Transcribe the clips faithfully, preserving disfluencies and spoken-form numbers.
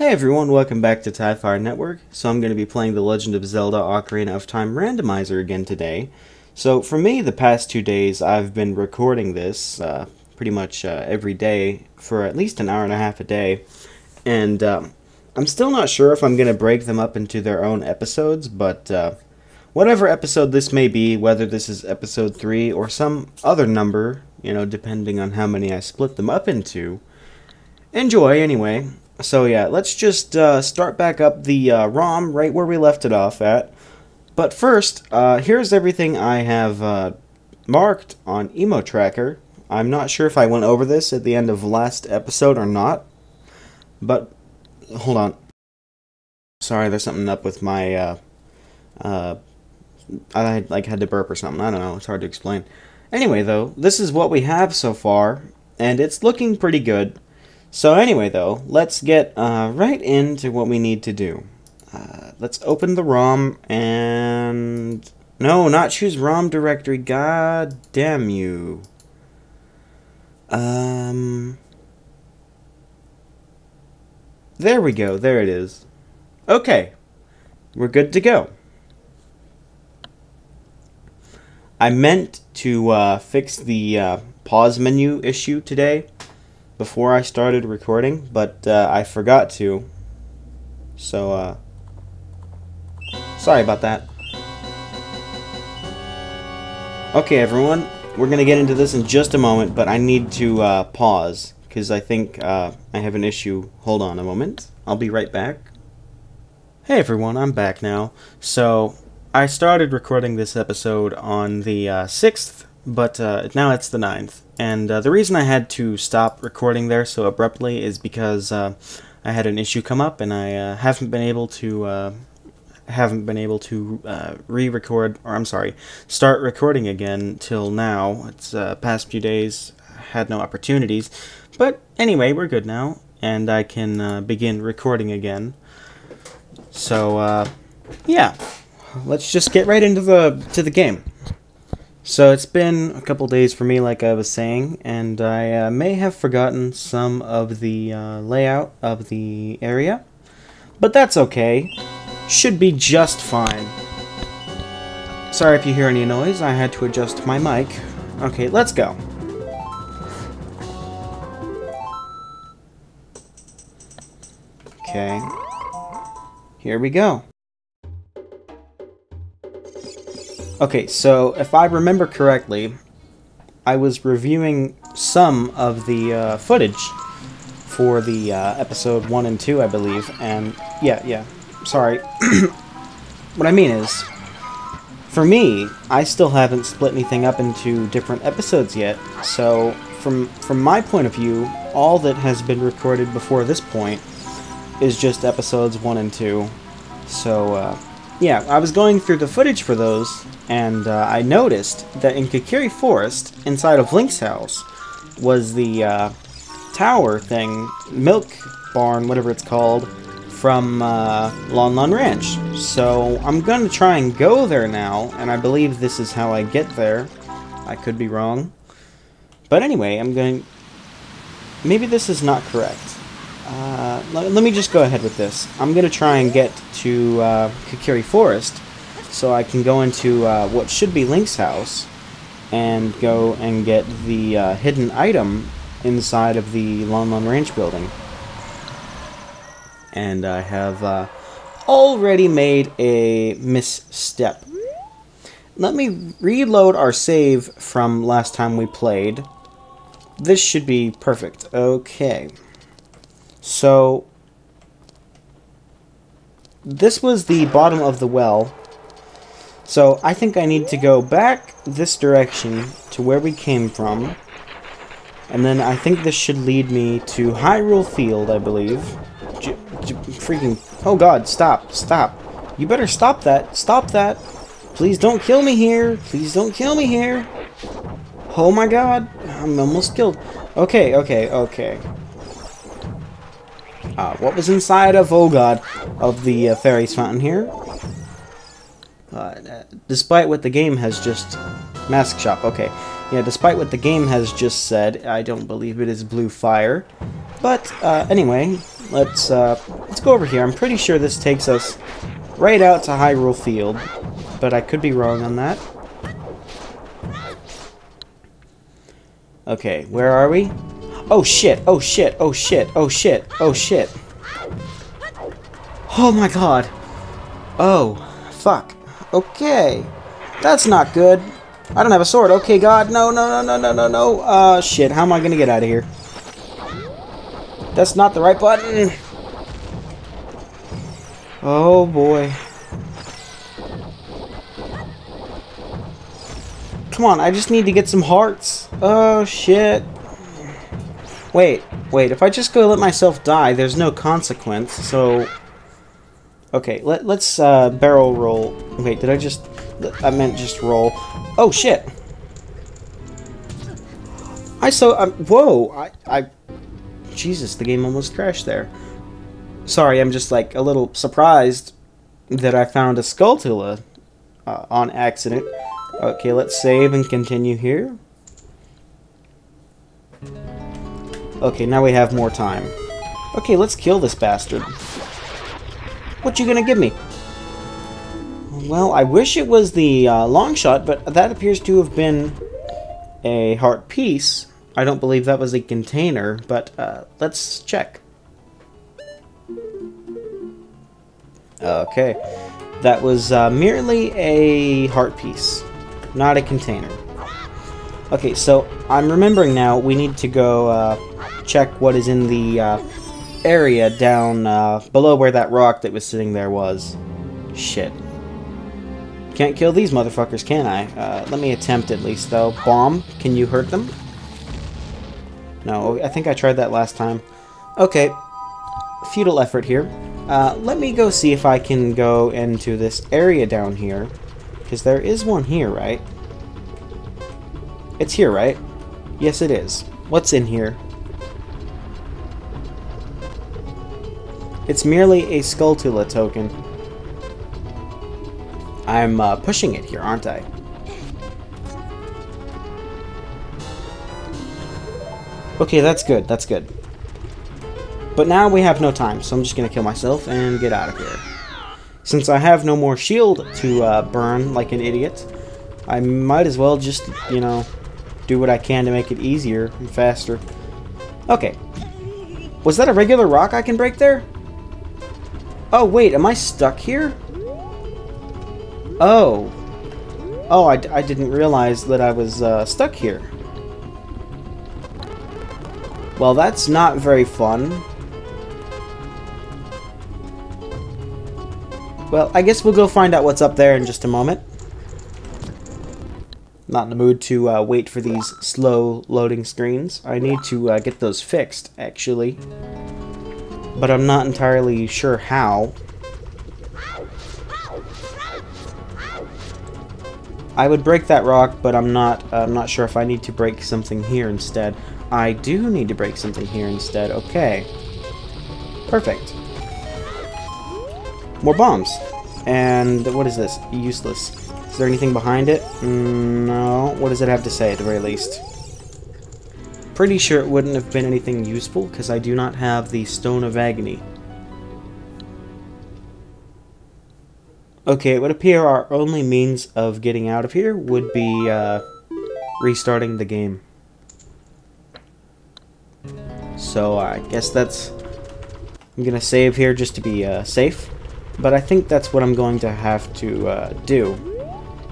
Hey everyone, welcome back to TyFire Network. So I'm going to be playing The Legend of Zelda Ocarina of Time Randomizer again today. So for me, the past two days I've been recording this uh, pretty much uh, every day for at least an hour and a half a day. And um, I'm still not sure if I'm going to break them up into their own episodes, but uh, whatever episode this may be, whether this is episode three or some other number, you know, depending on how many I split them up into, enjoy anyway. So yeah, let's just uh, start back up the uh, ROM right where we left it off at. But first, uh, here's everything I have uh, marked on EmoTracker. I'm not sure if I went over this at the end of last episode or not. But, hold on. Sorry, there's something up with my, uh, uh, I like had to burp or something. I don't know, it's hard to explain. Anyway though, this is what we have so far, and it's looking pretty good. So anyway though, let's get uh, right into what we need to do. Uh, let's open the ROM and... No, not choose ROM directory, god damn you. Um... There we go, there it is. Okay, we're good to go. I meant to uh, fix the uh, pause menu issue today, before I started recording, but uh, I forgot to, so uh, sorry about that. Okay everyone, we're gonna get into this in just a moment, but I need to uh, pause, because I think uh, I have an issue. Hold on a moment, I'll be right back. Hey everyone, I'm back now. So I started recording this episode on the uh, sixth, but uh, now it's the ninth. And uh, the reason I had to stop recording there so abruptly is because uh, I had an issue come up, and I uh, haven't been able to uh, haven't been able to uh, re-record, or I'm sorry, start recording again till now. It's uh, past few days, had no opportunities, but anyway, we're good now, and I can uh, begin recording again. So uh, yeah, let's just get right into the to the game. So it's been a couple days for me, like I was saying, and I uh, may have forgotten some of the uh, layout of the area, but that's okay. Should be just fine. Sorry if you hear any noise, I had to adjust my mic. Okay, let's go. Okay, here we go. Okay, so if I remember correctly, I was reviewing some of the uh, footage for the uh, episode one and two, I believe, and yeah, yeah, sorry. What I mean is, for me, I still haven't split anything up into different episodes yet, so from, from my point of view, all that has been recorded before this point is just episodes one and two, so uh, yeah, I was going through the footage for those, and uh, I noticed that in Kokiri Forest, inside of Link's house, was the uh, tower thing, milk barn, whatever it's called, from uh, Lon Lon Ranch. So I'm going to try and go there now, and I believe this is how I get there. I could be wrong. But anyway, I'm going... Maybe this is not correct. Uh, let, let me just go ahead with this. I'm going to try and get to uh, Kokiri Forest so I can go into uh, what should be Link's house and go and get the uh, hidden item inside of the Lon Lon Ranch building. And I have uh, already made a misstep. Let me reload our save from last time we played. This should be perfect. Okay. So, this was the bottom of the well, so I think I need to go back this direction to where we came from, and then I think this should lead me to Hyrule Field, I believe. J j freaking, oh god, stop, stop. You better stop that, stop that. Please don't kill me here, please don't kill me here. Oh my god, I'm almost killed. Okay, okay, okay. Uh, what was inside of, oh god, of the uh, Fairy's Fountain here? Uh, despite what the game has just... Mask Shop, okay. Yeah, despite what the game has just said, I don't believe it is blue fire. But, uh, anyway, let's uh, let's go over here. I'm pretty sure this takes us right out to Hyrule Field, but I could be wrong on that. Okay, where are we? Oh shit, oh shit, oh shit, oh shit, oh shit. Oh my god. Oh, fuck. Okay. That's not good. I don't have a sword. Okay, god, no, no, no, no, no, no, no. Uh, shit, how am I gonna get out of here? That's not the right button. Oh boy. Come on, I just need to get some hearts. Oh shit. Wait, wait, if I just go let myself die, there's no consequence, so... Okay, let, let's uh, barrel roll. Wait, did I just... I meant just roll. Oh shit! I saw... Um, whoa! I, I... Jesus, the game almost crashed there. Sorry, I'm just like a little surprised that I found a Skulltula uh, on accident. Okay, let's save and continue here. Okay, now we have more time. Okay, let's kill this bastard. What you gonna give me? Well, I wish it was the uh, long shot, but that appears to have been a heart piece. I don't believe that was a container, but uh, let's check. Okay, that was uh, merely a heart piece. Not a container. Okay, so I'm remembering now we need to go uh, check what is in the uh, area down uh, below where that rock that was sitting there was. Shit. Can't kill these motherfuckers, can I? Uh, let me attempt at least, though. Bomb, can you hurt them? No, I think I tried that last time. Okay, futile effort here. Uh, let me go see if I can go into this area down here. Because there is one here, right? It's here, right? Yes, it is. What's in here? It's merely a Skulltula token. I'm uh, pushing it here, aren't I? Okay, that's good, that's good. But now we have no time, so I'm just gonna kill myself and get out of here. Since I have no more shield to uh, burn like an idiot, I might as well just, you know, do what I can to make it easier and faster. Okay. Was that a regular rock I can break there? Oh, wait, am I stuck here? Oh. Oh, I, I didn't realize that I was uh, stuck here. Well, that's not very fun. Well, I guess we'll go find out what's up there in just a moment. Not in the mood to uh, wait for these slow loading screens. I need to uh, get those fixed, actually. But I'm not entirely sure how. I would break that rock, but I'm not, uh, I'm not sure if I need to break something here instead. I do need to break something here instead. Okay. Perfect. More bombs. And what is this? Useless. Is there anything behind it? Mm, no. What does it have to say at the very least? Pretty sure it wouldn't have been anything useful because I do not have the Stone of Agony. Okay, it would appear our only means of getting out of here would be uh, restarting the game. So I guess that's... I'm gonna save here just to be uh, safe. But I think that's what I'm going to have to uh, do.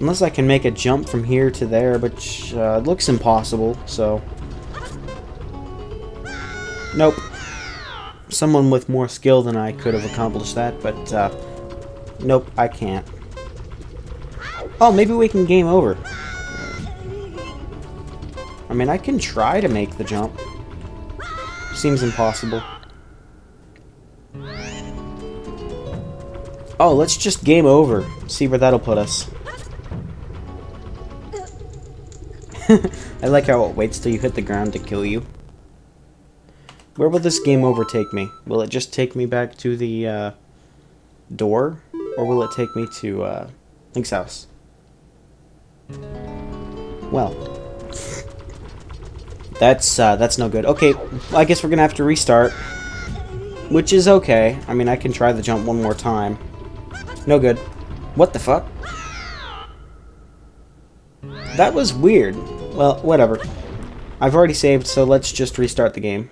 Unless I can make a jump from here to there, which uh, looks impossible, so... Nope. Someone with more skill than I could have accomplished that, but... Uh, nope, I can't. Oh, maybe we can game over. I mean, I can try to make the jump. Seems impossible. Oh, let's just game over. See where that'll put us. I like how it waits till you hit the ground to kill you. Where will this game over take me? Will it just take me back to the uh, door? Or will it take me to uh, Link's house? Well. That's, uh, that's no good. Okay, I guess we're gonna have to restart. Which is okay. I mean, I can try the jump one more time. No good. What the fuck? That was weird. Well, whatever. I've already saved, so let's just restart the game.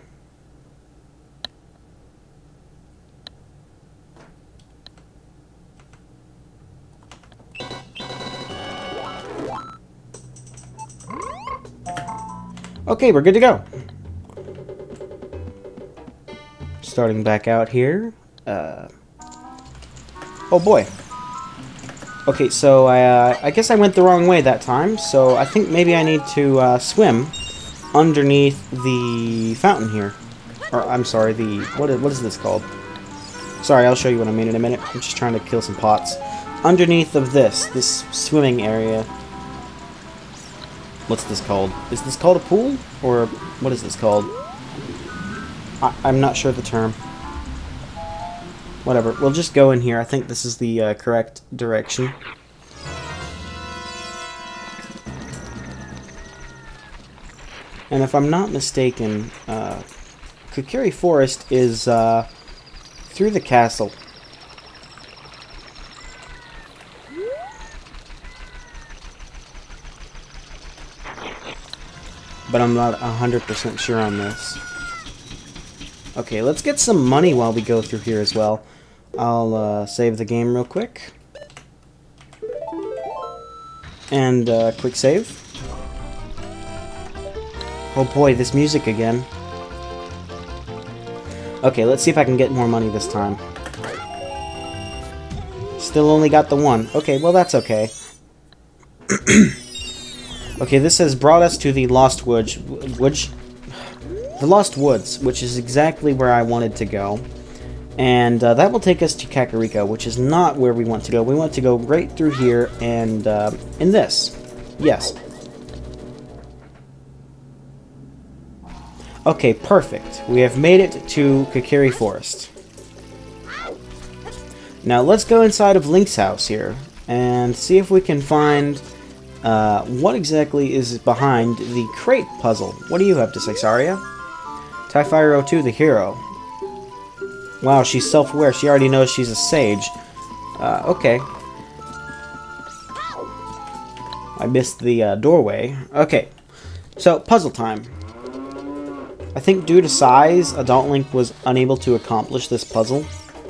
Okay, we're good to go. Starting back out here. Uh, oh boy. Okay, so I, uh, I guess I went the wrong way that time, so I think maybe I need to uh, swim underneath the fountain here. Or, I'm sorry, the... What is, what is this called? Sorry, I'll show you what I mean in a minute. I'm just trying to kill some pots. Underneath of this, this swimming area. What's this called? Is this called a pool? Or what is this called? I, I'm not sure the term. Whatever, we'll just go in here. I think this is the uh, correct direction. And if I'm not mistaken, uh, Kokiri Forest is uh, through the castle. But I'm not one hundred percent sure on this. Okay, let's get some money while we go through here as well. I'll uh, save the game real quick. And uh, quick save. Oh boy, this music again. Okay, let's see if I can get more money this time. Still only got the one. Okay, well that's okay. Okay, this has brought us to the Lost Woods, which, the Lost Woods, which is exactly where I wanted to go. And uh, that will take us to Kakariko, which is not where we want to go. We want to go right through here and uh, in this. Yes. Okay, perfect. We have made it to Kokiri Forest. Now let's go inside of Link's house here and see if we can find uh, what exactly is behind the crate puzzle. What do you have to say, Saria? tyfire oh two, the hero. Wow, she's self-aware. She already knows she's a sage. Uh, okay. I missed the uh, doorway. Okay, so puzzle time. I think due to size, Adult Link was unable to accomplish this puzzle,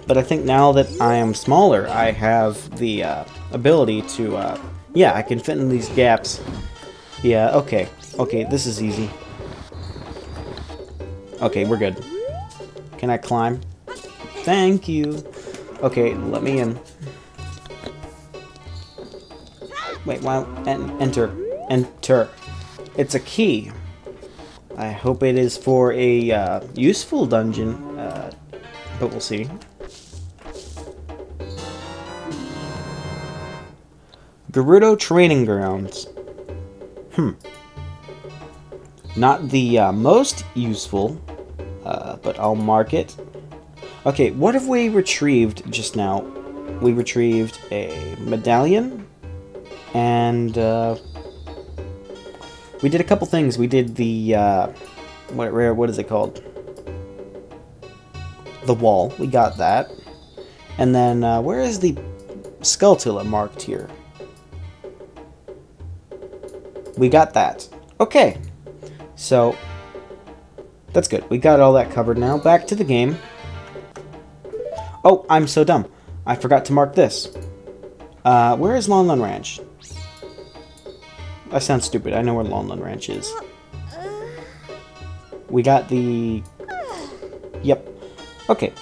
but I think now that I am smaller, I have the uh, ability to, uh, yeah, I can fit in these gaps. Yeah, okay. Okay, this is easy. Okay, we're good. Can I climb? Thank you. Okay, let me in. Wait, wow, en enter. Enter. It's a key. I hope it is for a uh, useful dungeon, uh, but we'll see. Gerudo Training Grounds. Hmm. Not the uh, most useful, uh, but I'll mark it. Okay, what have we retrieved just now? We retrieved a medallion, and... Uh, We did a couple things. We did the, uh, what, what is it called? The wall. We got that. And then, uh, where is the Skulltula marked here? We got that. Okay. So, that's good. We got all that covered now. Back to the game. Oh, I'm so dumb. I forgot to mark this. Uh, where is Lon Lon Ranch? I sound stupid. I know where Lon Lon Ranch is. We got the... Yep. Okay.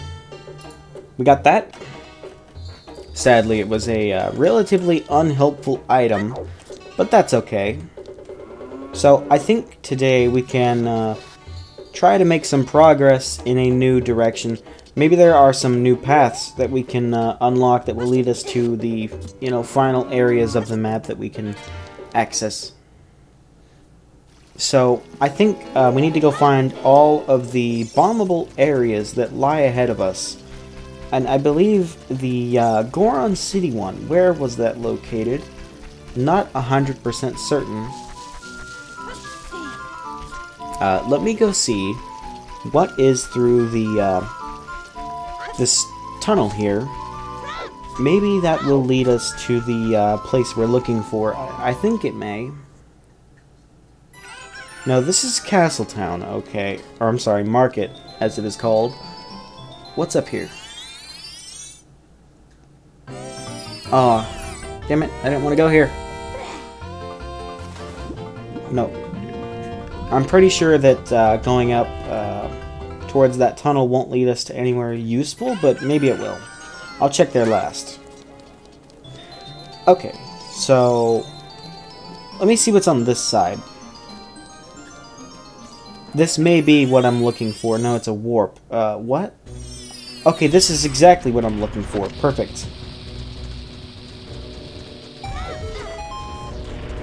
We got that. Sadly, it was a uh, relatively unhelpful item, but that's okay. So, I think today we can uh, try to make some progress in a new direction. Maybe there are some new paths that we can uh, unlock that will lead us to the, you know, final areas of the map that we can... access. So, I think uh, we need to go find all of the bombable areas that lie ahead of us. And I believe the uh, Goron City one, where was that located? Not one hundred percent certain. Uh, let me go see what is through the uh, this tunnel here. Maybe that will lead us to the uh, place we're looking for. I, I think it may. No, this is Castletown, okay. Or, I'm sorry, Market, as it is called. What's up here? Aw, damn it, I didn't want to go here. No. I'm pretty sure that uh, going up uh, towards that tunnel won't lead us to anywhere useful, but maybe it will. I'll check there last. Okay, so let me see what's on this side. This may be what I'm looking for. No, it's a warp. Uh, what? Okay, this is exactly what I'm looking for. Perfect.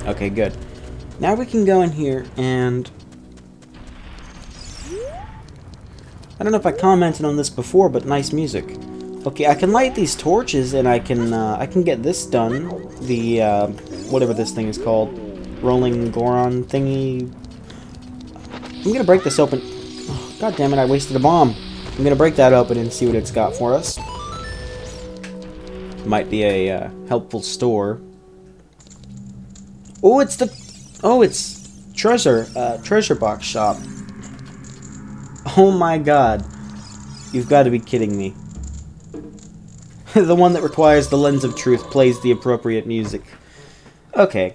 Okay, good. Now we can go in here and... I don't know if I commented on this before, but nice music. Okay, I can light these torches and I can uh, I can get this done. The, uh, whatever this thing is called. Rolling Goron thingy. I'm gonna break this open. Oh, God damn it, I wasted a bomb. I'm gonna break that open and see what it's got for us. Might be a uh, helpful store. Oh, it's the... Oh, it's treasure, uh, treasure box shop. Oh my god. You've got to be kidding me. The one that requires the lens of truth plays the appropriate music. Okay.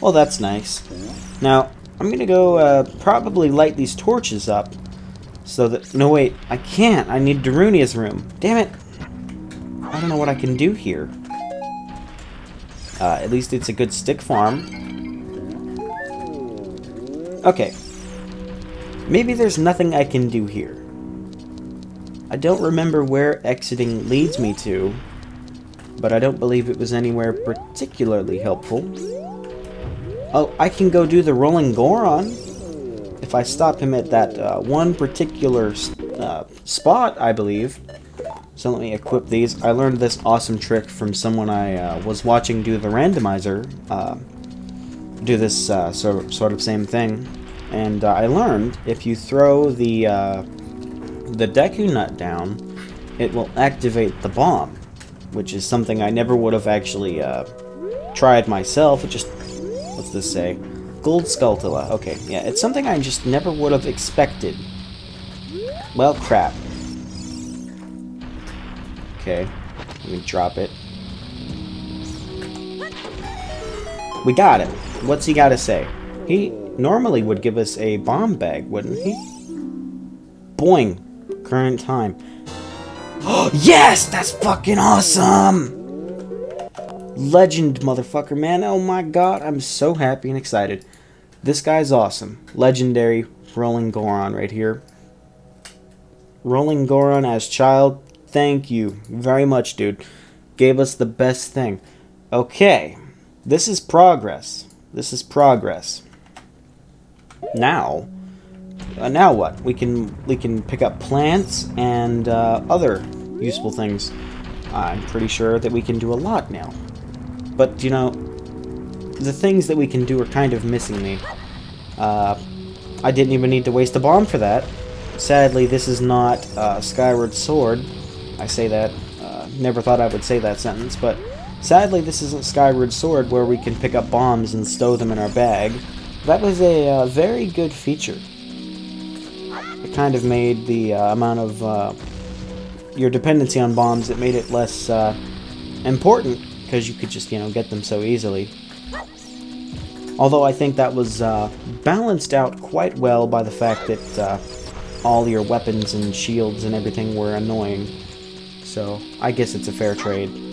Well, that's nice. Now, I'm going to go uh, probably light these torches up. So that... No, wait. I can't. I need Darunia's room. Damn it. I don't know what I can do here. Uh, at least it's a good stick farm. Okay, maybe there's nothing I can do here. I don't remember where exiting leads me to, but I don't believe it was anywhere particularly helpful. Oh, I can go do the Rolling Goron. If I stop him at that uh, one particular uh, spot, I believe. So let me equip these. I learned this awesome trick from someone I uh, was watching do the randomizer. Uh, do this uh, so, sort of same thing, and uh, I learned if you throw the uh, the Deku nut down, it will activate the bomb, which is something I never would have actually uh, tried myself. It just, what's this say? Gold Skulltula. Okay, yeah, it's something I just never would have expected. Well, crap. Okay, let me drop it. We got him. What's he got to say? He normally would give us a bomb bag, wouldn't he? Boing. Current time. Oh, yes! That's fucking awesome! Legend, motherfucker, man. Oh my god, I'm so happy and excited. This guy's awesome. Legendary Rolling Goron right here. Rolling Goron as child. Thank you very much, dude. Gave us the best thing. Okay. This is progress. This is progress. Now, uh, now what? We can we can pick up plants and uh, other useful things. I'm pretty sure that we can do a lot now. But you know, the things that we can do are kind of missing me. Uh, I didn't even need to waste a bomb for that. Sadly, this is not uh, Skyward Sword. I say that. Uh, never thought I would say that sentence, but. Sadly, this isn't Skyward Sword, where we can pick up bombs and stow them in our bag. That was a uh, very good feature. It kind of made the uh, amount of uh, your dependency on bombs, it made it less uh, important, because you could just, you know, get them so easily. Although I think that was uh, balanced out quite well by the fact that uh, all your weapons and shields and everything were annoying. So, I guess it's a fair trade.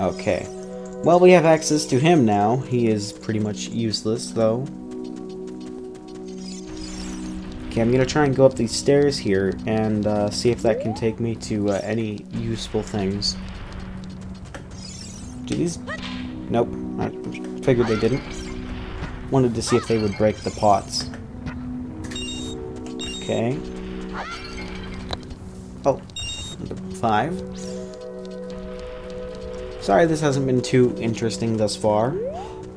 Okay. Well, we have access to him now. He is pretty much useless, though. Okay, I'm gonna try and go up these stairs here and uh, see if that can take me to uh, any useful things. Do these... Nope. I figured they didn't. Wanted to see if they would break the pots. Okay. Oh. Five. Sorry, this hasn't been too interesting thus far.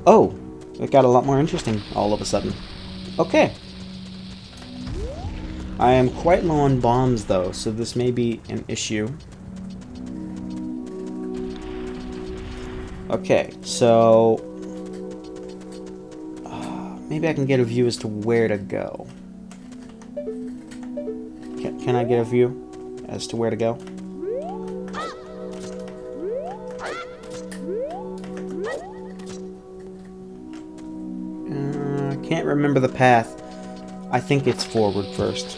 Oh, it got a lot more interesting all of a sudden. Okay. I am quite low on bombs though, so this may be an issue. Okay, so uh, maybe I can get a view as to where to go. Can, can I get a view as to where to go? I uh, can't remember the path. I think it's forward first.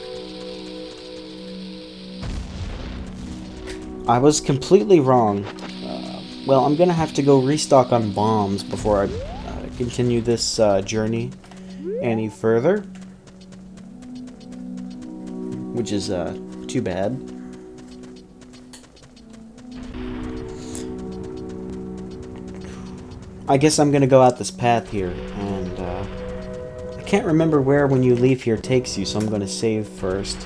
I was completely wrong. Uh, well, I'm gonna have to go restock on bombs before I uh, continue this uh, journey any further. Which is uh, too bad. I guess I'm gonna go out this path here and uh, I can't remember where when you leave here takes you, so I'm going to save first.